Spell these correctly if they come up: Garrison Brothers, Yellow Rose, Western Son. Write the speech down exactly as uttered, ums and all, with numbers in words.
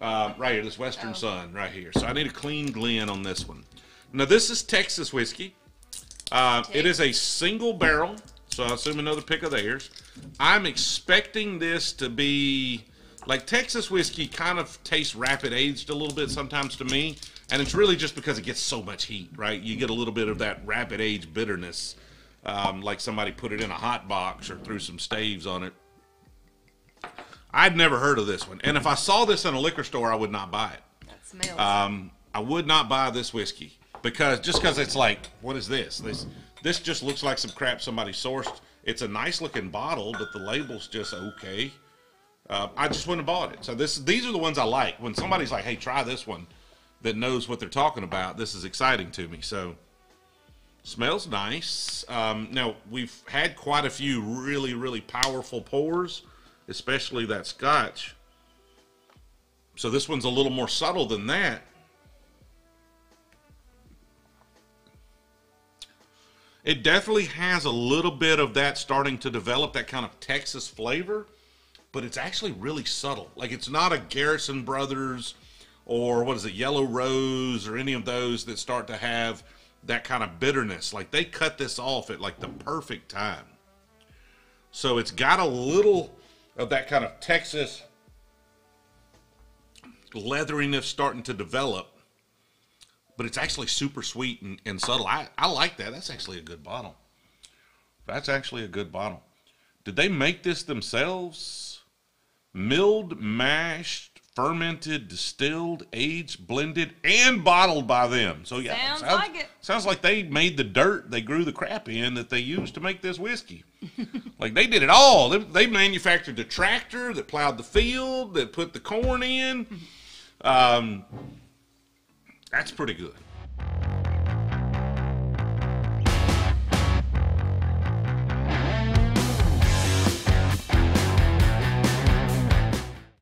Uh, right here, this Western oh. Son right here. So I need a clean Glen on this one. Now this is Texas whiskey. Uh, it is a single barrel, so I assume another pick of theirs. I'm expecting this to be, like, Texas whiskey kind of tastes rapid aged a little bit sometimes to me, and it's really just because it gets so much heat, right? You get a little bit of that rapid aged bitterness, um, like somebody put it in a hot box or threw some staves on it. I'd never heard of this one, and if I saw this in a liquor store, I would not buy it. That smells. Um, I would not buy this whiskey because just because it's like, what is this? This this just looks like some crap somebody sourced. It's a nice looking bottle, but the label's just okay. Uh, I just wouldn't have bought it. So this these are the ones I like. When somebody's like, hey, try this one, that knows what they're talking about. This is exciting to me. So smells nice. Um, now we've had quite a few really really powerful pours, especially that Scotch. So this one's a little more subtle than that. It definitely has a little bit of that starting to develop, that kind of Texas flavor, but it's actually really subtle. Like, it's not a Garrison Brothers or what is it, Yellow Rose or any of those that start to have that kind of bitterness. Like, they cut this off at like the perfect time. So it's got a little of that kind of Texas leatheriness starting to develop, but it's actually super sweet and, and subtle. I, I like that. That's actually a good bottle. That's actually a good bottle. Did they make this themselves? Milled, mashed, fermented, distilled, aged, blended, and bottled by them. So yeah, sounds, sounds like it. Sounds like they made the dirt they grew the crap in that they used to make this whiskey. Like, they did it all. They, they manufactured the tractor that plowed the field, that put the corn in. Um, that's pretty good.